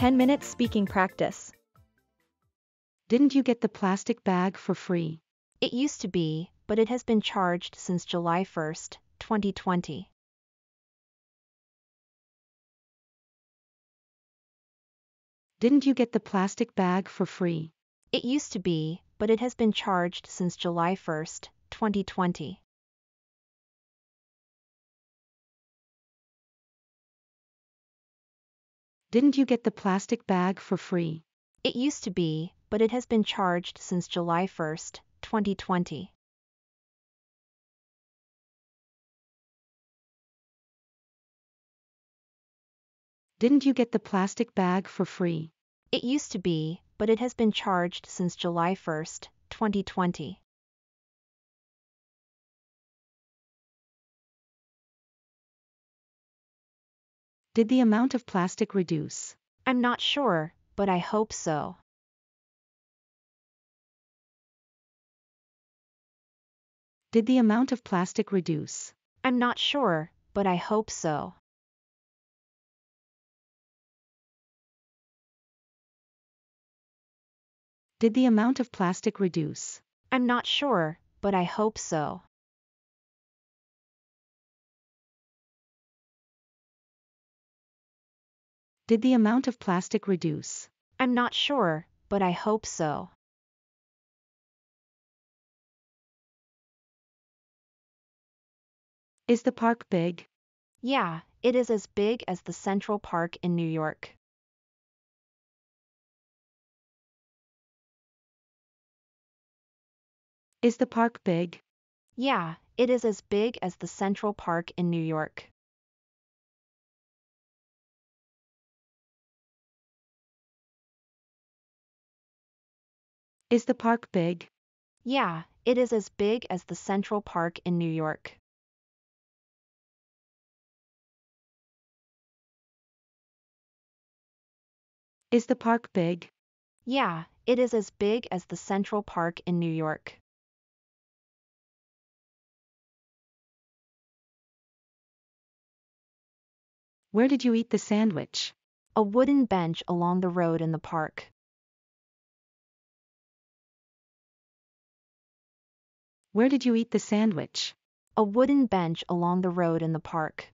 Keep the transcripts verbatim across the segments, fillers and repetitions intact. ten minutes speaking practice. Didn't you get the plastic bag for free? It used to be, but it has been charged since July first, twenty twenty. Didn't you get the plastic bag for free? It used to be, but it has been charged since July first, twenty twenty. Didn't you get the plastic bag for free? It used to be, but it has been charged since July first, twenty twenty. Didn't you get the plastic bag for free? It used to be, but it has been charged since July first, twenty twenty. Did the amount of plastic reduce? I'm not sure, but I hope so. Did the amount of plastic reduce? I'm not sure, but I hope so. Did the amount of plastic reduce? I'm not sure, but I hope so. Did the amount of plastic reduce? I'm not sure, but I hope so. Is the park big? Yeah, it is as big as the Central Park in New York. Is the park big? Yeah, it is as big as the Central Park in New York. Is the park big? Yeah, it is as big as the Central Park in New York. Is the park big? Yeah, it is as big as the Central Park in New York. Where did you eat the sandwich? A wooden bench along the road in the park. Where did you eat the sandwich? A wooden bench along the road in the park.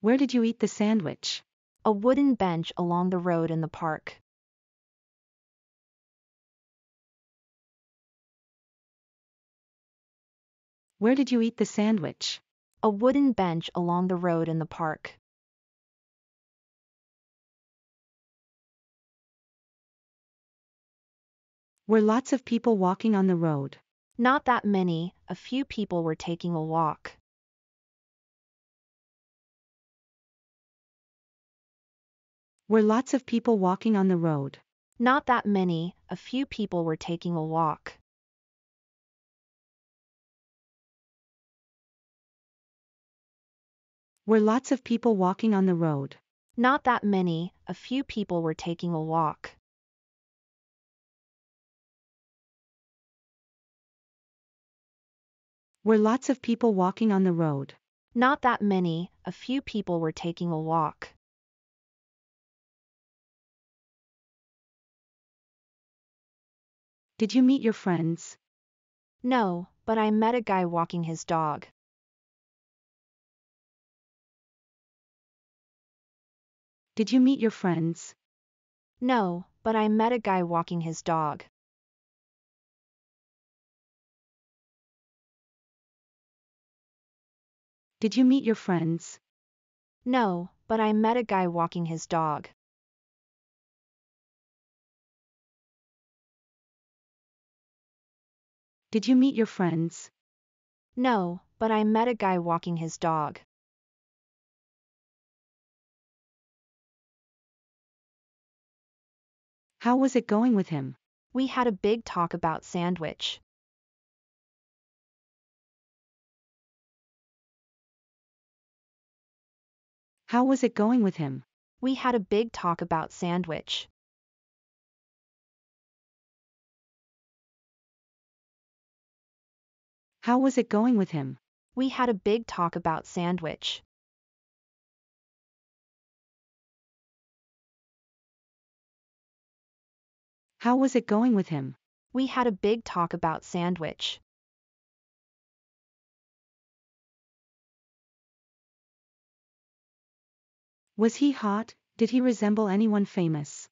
Where did you eat the sandwich? A wooden bench along the road in the park. Where did you eat the sandwich? A wooden bench along the road in the park. Were lots of people walking on the road? Not that many, a few people were taking a walk. Were lots of people walking on the road? Not that many, a few people were taking a walk. Were lots of people walking on the road? Not that many, a few people were taking a walk. Were lots of people walking on the road? Not that many, a few people were taking a walk. Did you meet your friends? No, but I met a guy walking his dog. Did you meet your friends? No, but I met a guy walking his dog. Did you meet your friends? No, but I met a guy walking his dog. Did you meet your friends? No, but I met a guy walking his dog. How was it going with him? We had a big talk about sandwich. How was it going with him? We had a big talk about sandwich. How was it going with him? We had a big talk about sandwich. How was it going with him? We had a big talk about sandwich. Was he hot? Did he resemble anyone famous?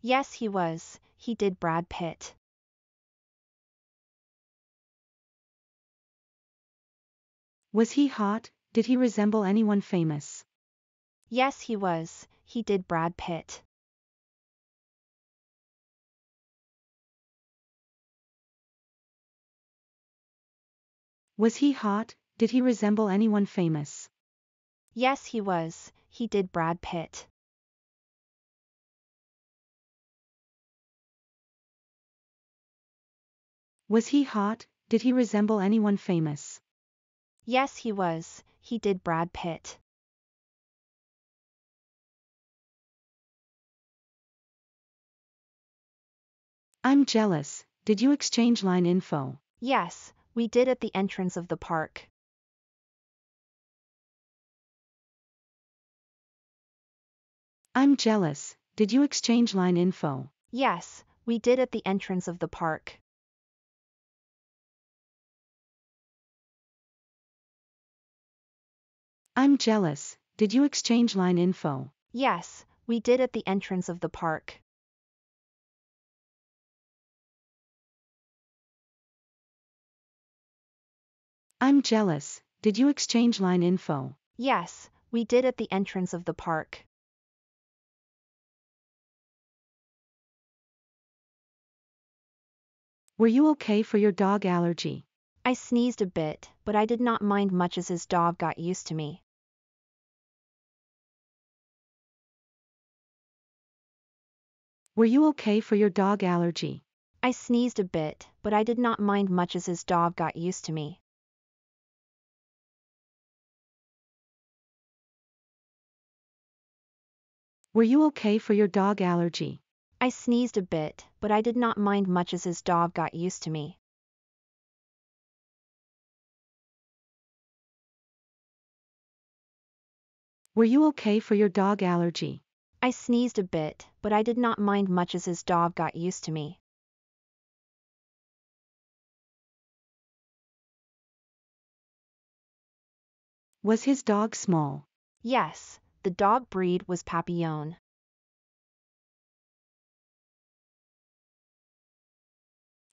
Yes, he was. He did Brad Pitt. Was he hot? Did he resemble anyone famous? Yes, he was. He did Brad Pitt. Was he hot? Did he resemble anyone famous? Yes, he was. He did Brad Pitt. Was he hot? Did he resemble anyone famous? Yes, he was. He did Brad Pitt. I'm jealous. Did you exchange LINE info? Yes, we did at the entrance of the park. I'm jealous. Did you exchange LINE info? Yes, we did at the entrance of the park. I'm jealous. Did you exchange LINE info? Yes, we did at the entrance of the park. I'm jealous. Did you exchange LINE info? Yes, we did at the entrance of the park. Were you okay for your dog allergy? I sneezed a bit, but I did not mind much as his dog got used to me. Were you okay for your dog allergy? I sneezed a bit, but I did not mind much as his dog got used to me. Were you okay for your dog allergy? I sneezed a bit, but I did not mind much as his dog got used to me. Were you okay for your dog allergy? I sneezed a bit, but I did not mind much as his dog got used to me. Was his dog small? Yes, the dog breed was Papillon.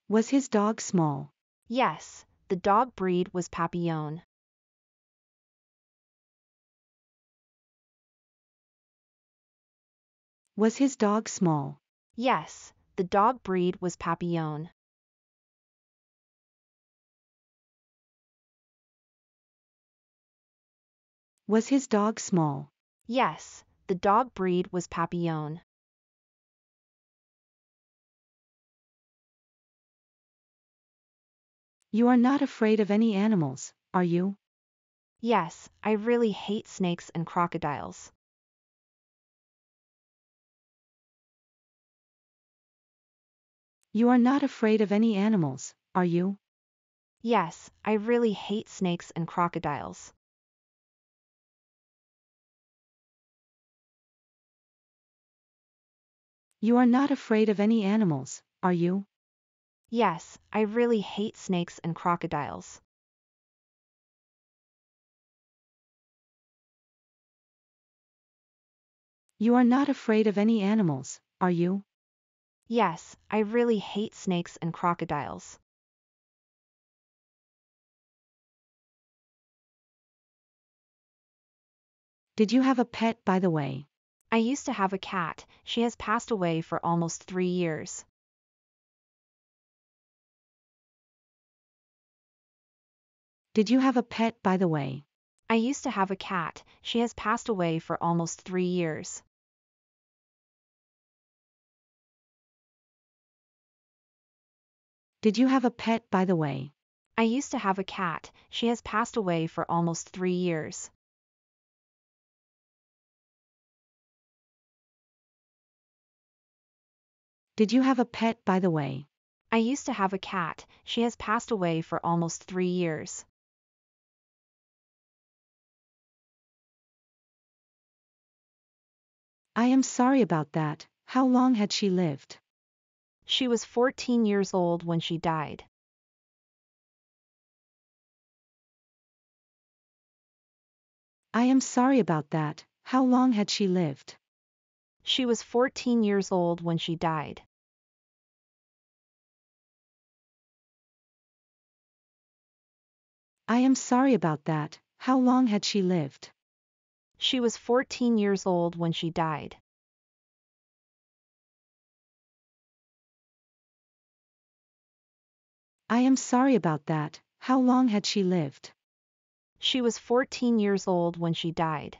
Was his dog small? Yes, the dog breed was Papillon. Was his dog small? Yes, the dog breed was Papillon. Was his dog small? Yes, the dog breed was Papillon. You are not afraid of any animals, are you? Yes, I really hate snakes and crocodiles. You are not afraid of any animals, are you? Yes, I really hate snakes and crocodiles. You are not afraid of any animals, are you? Yes, I really hate snakes and crocodiles. You are not afraid of any animals, are you? Yes, I really hate snakes and crocodiles. Did you have a pet, by the way? I used to have a cat. She has passed away for almost three years. Did you have a pet, by the way? I used to have a cat. She has passed away for almost three years. Did you have a pet, by the way? I used to have a cat. She has passed away for almost three years. Did you have a pet, by the way? I used to have a cat. She has passed away for almost three years. I am sorry about that. How long had she lived? She was fourteen years old when she died. I am sorry about that. How long had she lived? She was fourteen years old when she died. I am sorry about that. How long had she lived? She was fourteen years old when she died. I am sorry about that. How long had she lived? She was fourteen years old when she died.